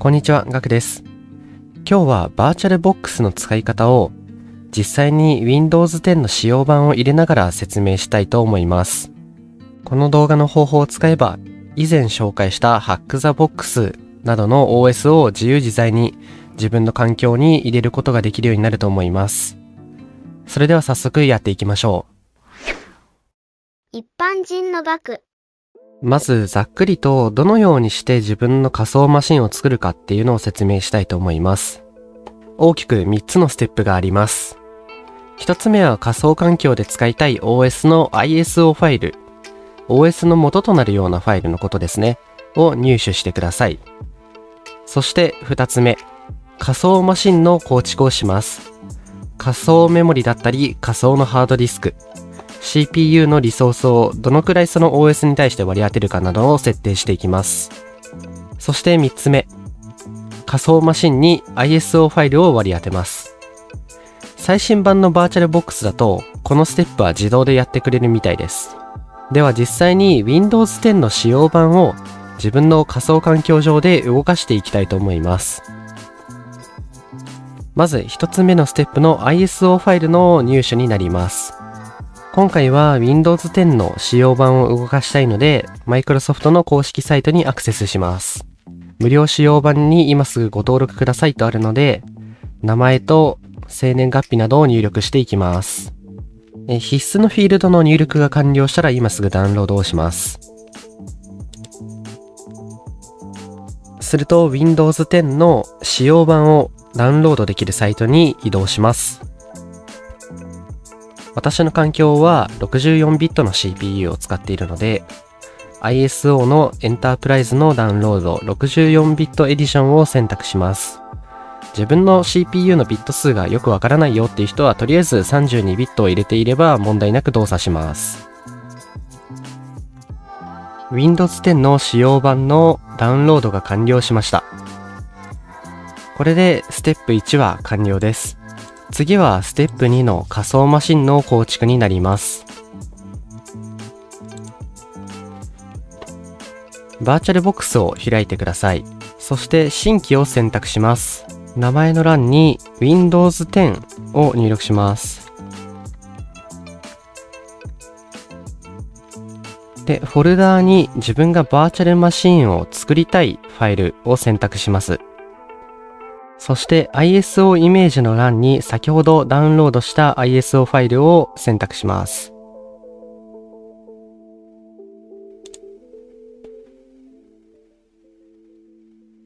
こんにちは、ガクです。今日はバーチャルボックスの使い方を実際に Windows 10の使用版を入れながら説明したいと思います。この動画の方法を使えば以前紹介した Hack the Box などの OS を自由自在に自分の環境に入れることができるようになると思います。それでは早速やっていきましょう。一般人のバク。まずざっくりとどのようにして自分の仮想マシンを作るかっていうのを説明したいと思います。大きく3つのステップがあります。1つ目は仮想環境で使いたい OS の ISO ファイル、OS の元となるようなファイルのことですね、を入手してください。そして2つ目、仮想マシンの構築をします。仮想メモリだったり仮想のハードディスク。CPU のリソースをどのくらいその OS に対して割り当てるかなどを設定していきます。そして3つ目。仮想マシンに ISO ファイルを割り当てます。最新版のバーチャルボックスだと、このステップは自動でやってくれるみたいです。では実際に Windows 10の使用版を自分の仮想環境上で動かしていきたいと思います。まず1つ目のステップの ISO ファイルの入手になります。今回は Windows 10の使用版を動かしたいので Microsoft の公式サイトにアクセスします。無料使用版に今すぐご登録くださいとあるので名前と生年月日などを入力していきます。必須のフィールドの入力が完了したら今すぐダウンロードをします。すると Windows 10の使用版をダウンロードできるサイトに移動します。私の環境は 64bit の CPU を使っているので ISO の Enterprise のダウンロード 64bit エディションを選択します。自分の CPU のビット数がよくわからないよっていう人はとりあえず 32bit を入れていれば問題なく動作します。 Windows 10の使用版のダウンロードが完了しました。これでステップ1は完了です。次はステップ2の仮想マシンの構築になります。バーチャルボックスを開いてください。そして新規を選択します。名前の欄に Windows 10を入力します。で、フォルダーに自分がバーチャルマシンを作りたいファイルを選択します。そして ISO イメージの欄に先ほどダウンロードした ISO ファイルを選択します。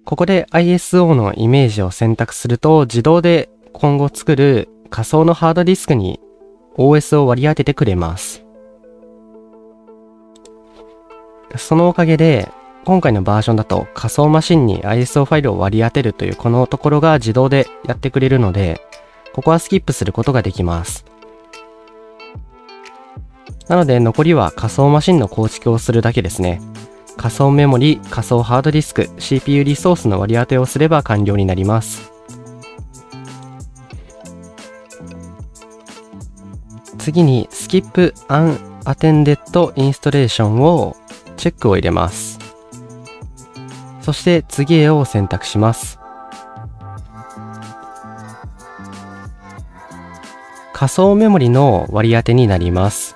ここで ISO のイメージを選択すると自動で今後作る仮想のハードディスクに OS を割り当ててくれます。そのおかげで今回のバージョンだと仮想マシンに ISO ファイルを割り当てるというこのところが自動でやってくれるので、ここはスキップすることができます。なので残りは仮想マシンの構築をするだけですね。仮想メモリ、仮想ハードディスク、CPU リソースの割り当てをすれば完了になります。次にスキップアンアテンデッドインストレーションをチェックを入れます。そして次へを選択します。仮想メモリの割り当てになります。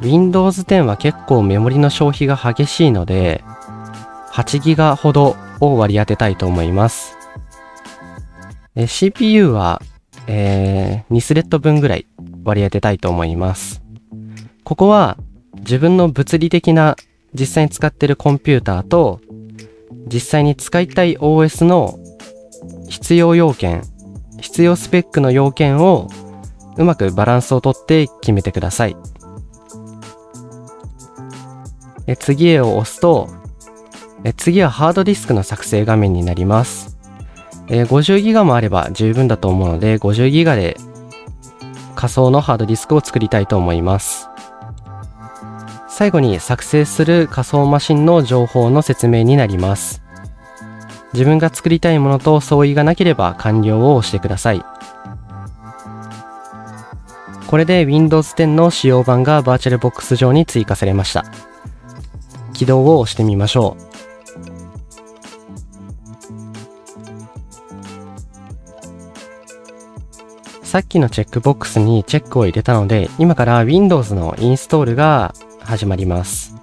Windows 10は結構メモリの消費が激しいので、8GB ほどを割り当てたいと思います。CPU は、2スレッド分ぐらい割り当てたいと思います。ここは自分の物理的な実際に使っているコンピューターと、実際に使いたい OS の必要要件、必要スペックの要件をうまくバランスをとって決めてください。次へを押すと、次はハードディスクの作成画面になります。50GB もあれば十分だと思うので、50GB で仮想のハードディスクを作りたいと思います。最後に作成する仮想マシンの情報の説明になります。自分が作りたいものと相違がなければ完了を押してください。これで Windows 10の使用版がバーチャルボックス上に追加されました。起動を押してみましょう。さっきのチェックボックスにチェックを入れたので、今から Windows のインストールが始まります。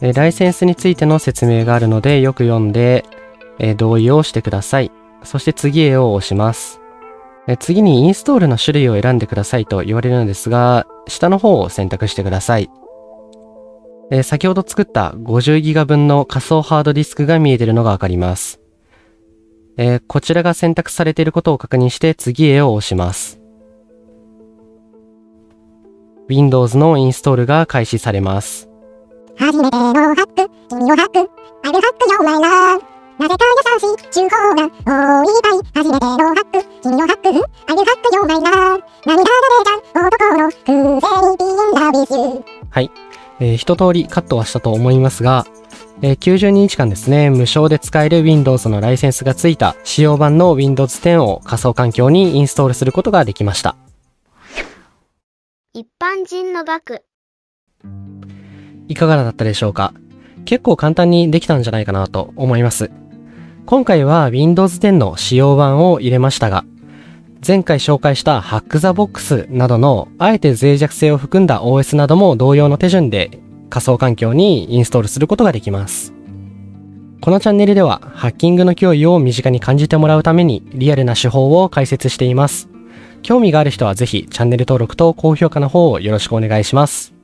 ライセンスについての説明があるので、よく読んで同意をしてください。そして次へを押します。次にインストールの種類を選んでくださいと言われるのですが、下の方を選択してください。先ほど作った 50GB 分の仮想ハードディスクが見えているのがわかります。こちらが選択されていることを確認して次へを押します。Windows のインストールが開始されます。初めてのハック、君をハック、I will hack your my life。なぜか優しい中高が多いたい。初めてのハック、君をハック、I will hack your my life。涙が出ちゃう男の風に be in love with you。はい。一通りカットはしたと思いますが、90日間ですね、無償で使える Windows のライセンスがついた使用版の Windows 10を仮想環境にインストールすることができました。一般人のバグ。いかがだったでしょうか？結構簡単にできたんじゃないかなと思います。今回は Windows 10の使用版を入れましたが、前回紹介した Hack the Box などのあえて脆弱性を含んだ OS なども同様の手順で仮想環境にインストールすることができます。このチャンネルではハッキングの脅威を身近に感じてもらうためにリアルな手法を解説しています。興味がある人はぜひチャンネル登録と高評価の方をよろしくお願いします。